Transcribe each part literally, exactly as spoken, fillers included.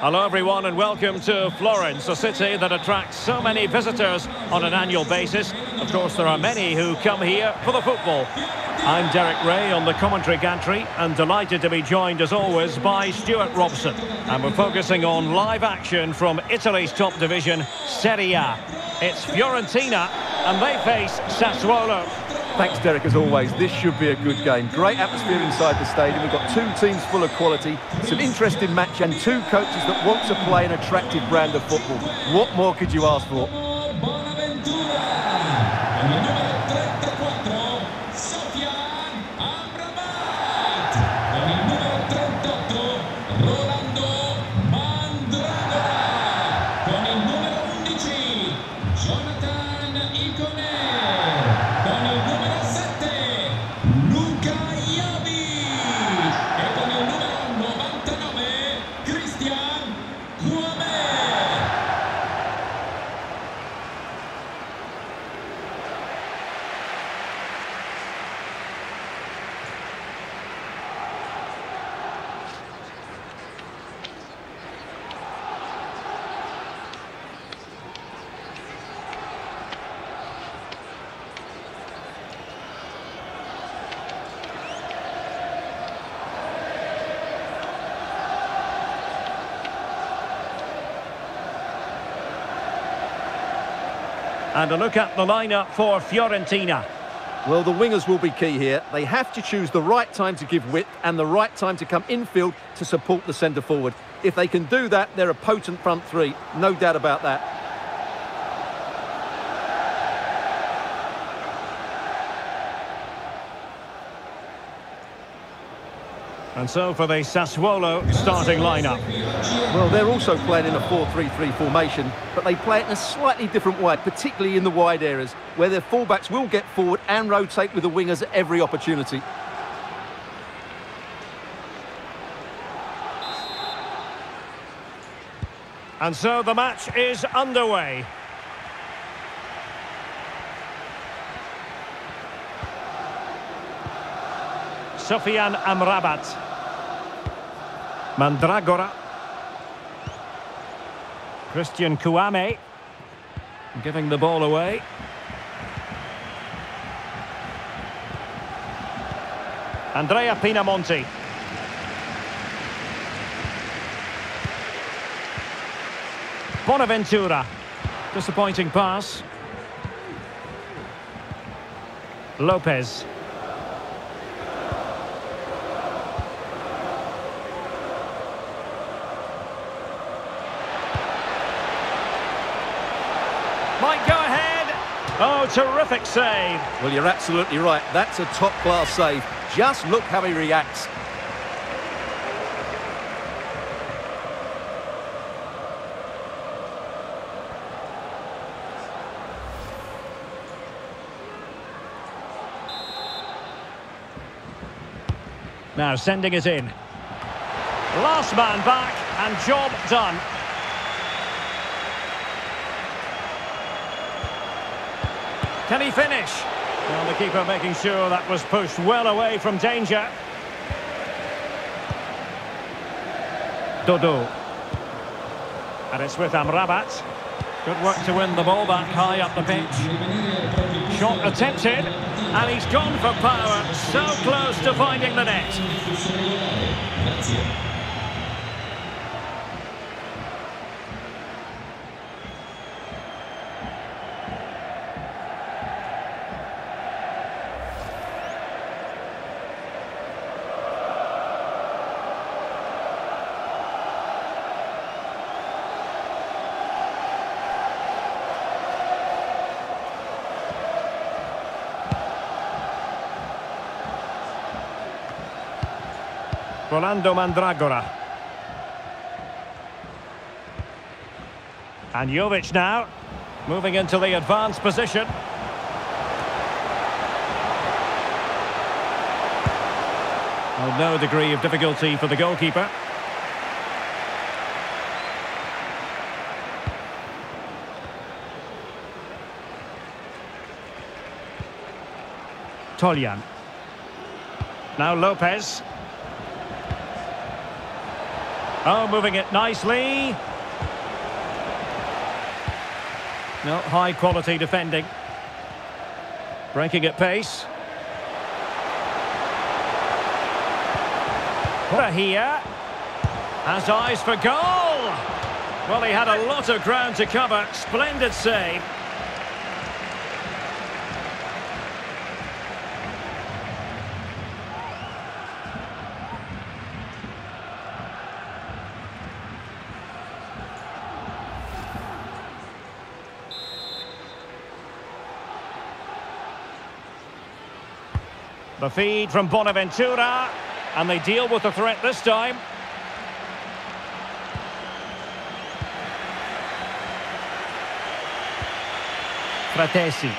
Hello everyone and welcome to Florence, a city that attracts so many visitors on an annual basis. Of course there are many who come here for the football. I'm Derek Ray on the commentary gantry and delighted to be joined as always by Stuart Robson. And we're focusing on live action from Italy's top division, Serie A. It's Fiorentina and they face Sassuolo. Thanks Derek, as always, this should be a good game. Great atmosphere inside the stadium, we've got two teams full of quality, it's an interesting match and two coaches that want to play an attractive brand of football. What more could you ask for? And a look at the lineup for Fiorentina. Well, the wingers will be key here. They have to choose the right time to give width and the right time to come infield to support the centre forward. If they can do that, they're a potent front three. No doubt about that. And so for the Sassuolo starting lineup. Well, they're also playing in a four three three formation, but they play it in a slightly different way, particularly in the wide areas, where their fullbacks will get forward and rotate with the wingers at every opportunity. And so the match is underway. Sofian Amrabat. Mandragora. Christian Kuame. Giving the ball away. Andrea Pinamonti. Bonaventura. Disappointing pass. Lopez. Oh, terrific save. Well, you're absolutely right. That's a top-class save. Just look how he reacts. Now sending it in. Last man back and job done. Can he finish? Well, the keeper making sure that was pushed well away from danger. Dodo. And it's with Amrabat. Good work to win the ball back high up the pitch. Shot attempted. And he's gone for power. So close to finding the net. Rolando Mandragora. And Jovic now, moving into the advanced position. Well, no degree of difficulty for the goalkeeper. Toljan. Now Lopez. Oh, moving it nicely. No, high quality defending. Breaking at pace. Here has eyes for goal. Well, he had a lot of ground to cover. Splendid save. The feed from Bonaventura, and they deal with the threat this time. Fratesi.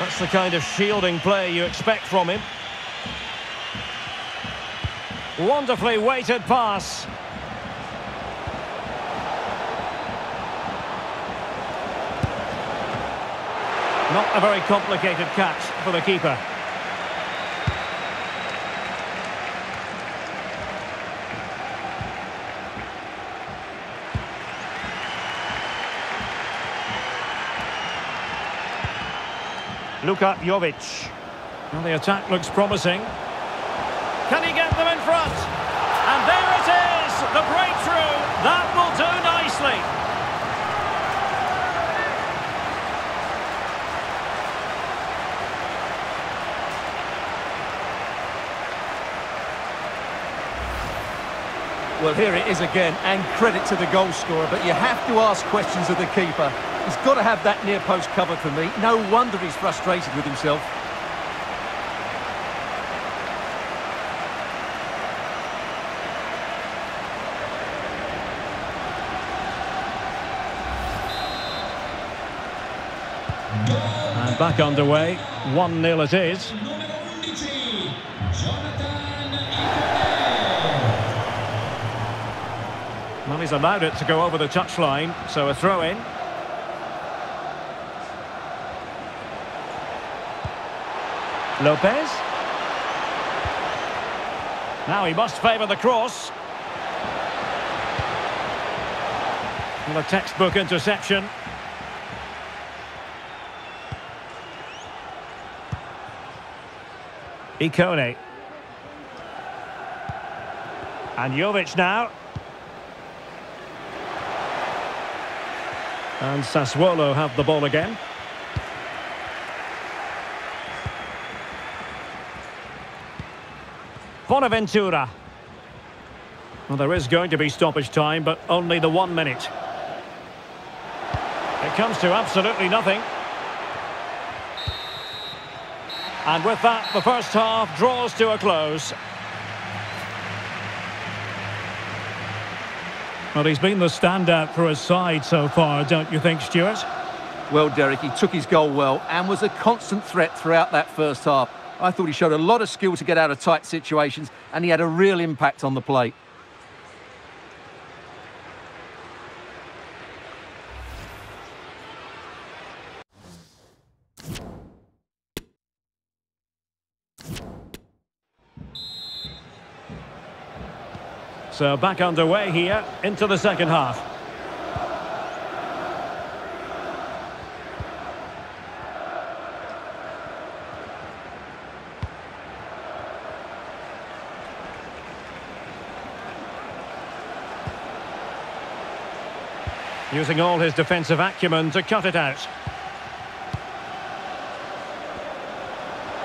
That's the kind of shielding play you expect from him. Wonderfully weighted pass. Not a very complicated catch for the keeper. Luka Jovic. Well, the attack looks promising. Can he get them in front? And there it is, the breakthrough. That will do nicely. Well, here it is again, and credit to the goal scorer, but you have to ask questions of the keeper. He's got to have that near post covered for me. No wonder he's frustrated with himself. And back underway, one nil it is. Well, he's allowed it to go over the touchline, so a throw-in. Lopez. Now he must favour the cross. Well, a textbook interception. Ikoné. And Jovic now. And Sassuolo have the ball again. Bonaventura. Well, there is going to be stoppage time, but only the one minute. It comes to absolutely nothing. And with that, the first half draws to a close. Well, he's been the standout for his side so far, don't you think, Stuart? Well, Derek, he took his goal well and was a constant threat throughout that first half. I thought he showed a lot of skill to get out of tight situations, and he had a real impact on the play. So back underway here, into the second half. Using all his defensive acumen to cut it out.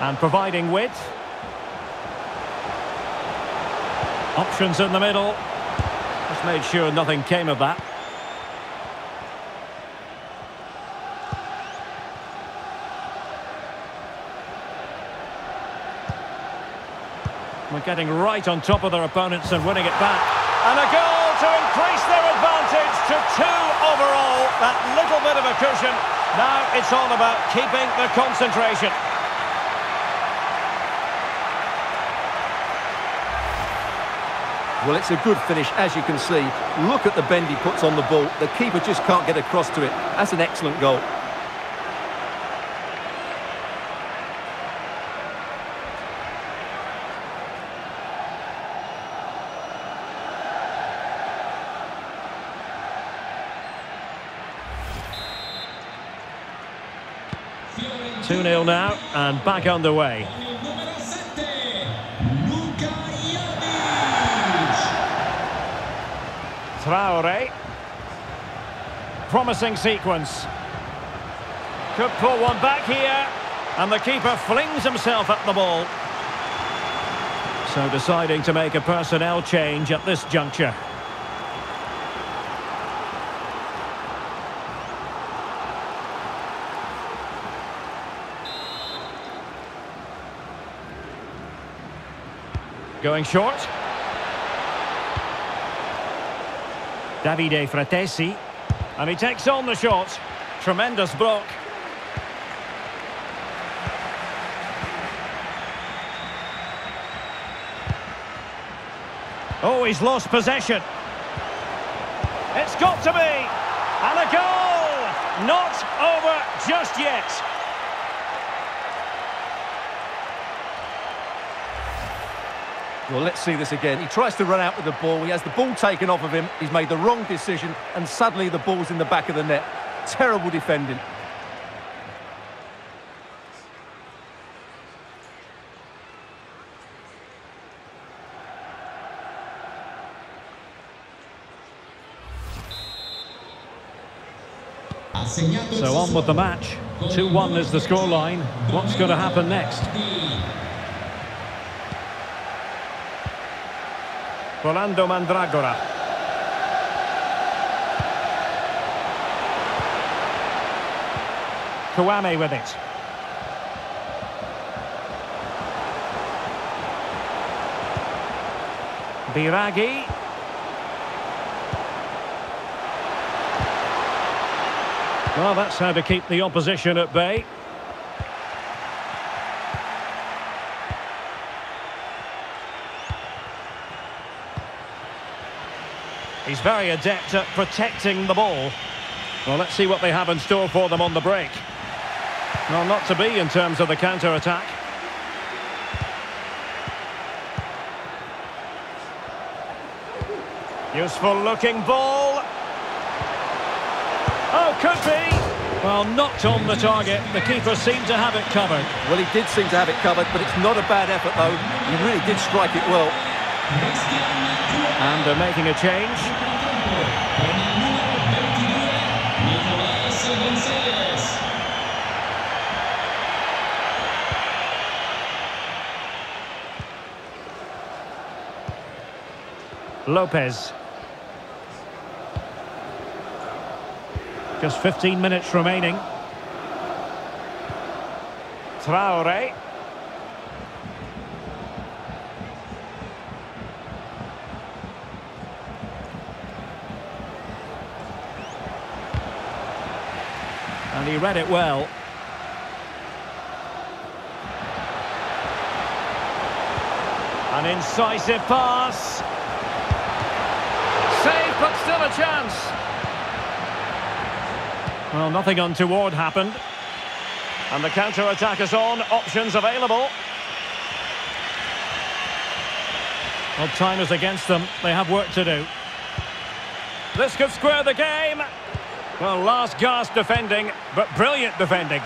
And providing width. Options in the middle. Just made sure nothing came of that. We're getting right on top of their opponents and winning it back. And a goal to increase their advantage to two overall. That little bit of a cushion. Now it's all about keeping the concentration. Well, it's a good finish, as you can see. Look at the bend he puts on the ball. The keeper just can't get across to it. That's an excellent goal. two nil now, and back underway. Traore. Promising sequence. Could pull one back here, and the keeper flings himself at the ball. So deciding to make a personnel change at this juncture. Going short. Davide Fratesi. And he takes on the shot. Tremendous block. Oh, he's lost possession. It's got to be. And a goal! Not over just yet. Well, let's see this again. He tries to run out with the ball. He has the ball taken off of him. He's made the wrong decision, and suddenly the ball's in the back of the net. Terrible defending. So on with the match. two one is the scoreline. What's going to happen next? Rolando Mandragora. Kuame with it. Biragi. Well, that's how to keep the opposition at bay. He's very adept at protecting the ball. Well, let's see what they have in store for them on the break. Well, not to be in terms of the counter-attack. Useful-looking ball. Oh, could be. Well, knocked on the target. The keeper seemed to have it covered. Well, he did seem to have it covered, but it's not a bad effort, though. He really did strike it well. And they're making a change. Lopez. Just fifteen minutes remaining. Traore. And he read it well. An incisive pass. Save, but still a chance. Well, nothing untoward happened. And the counter-attack is on. Options available. Well, time is against them. They have work to do. This could square the game. Well, last gasp defending, but brilliant defending.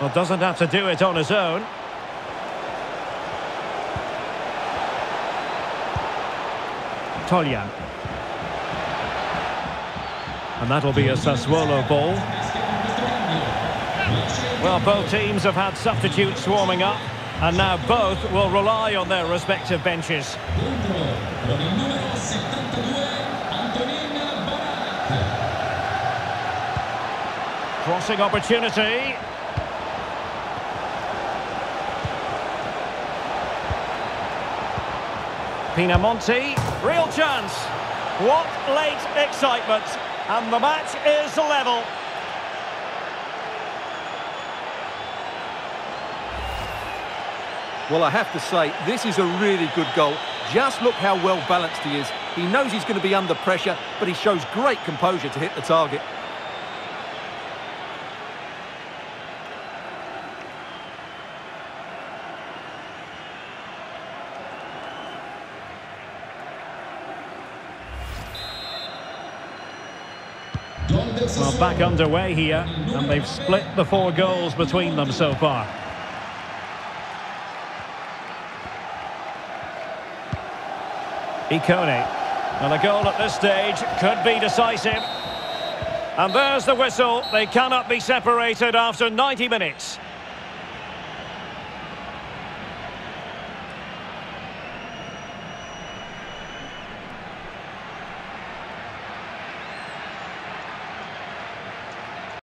Well, doesn't have to do it on his own. Toljan. And that'll be a Sassuolo ball. Well, both teams have had substitutes warming up. And now both will rely on their respective benches. Crossing opportunity. Pinamonti, real chance. What late excitement. And the match is level. Well, I have to say, this is a really good goal. Just look how well-balanced he is. He knows he's going to be under pressure, but he shows great composure to hit the target. Well, back underway here, and they've split the four goals between them so far. Ikoné. And a goal at this stage could be decisive. And there's the whistle. They cannot be separated after ninety minutes.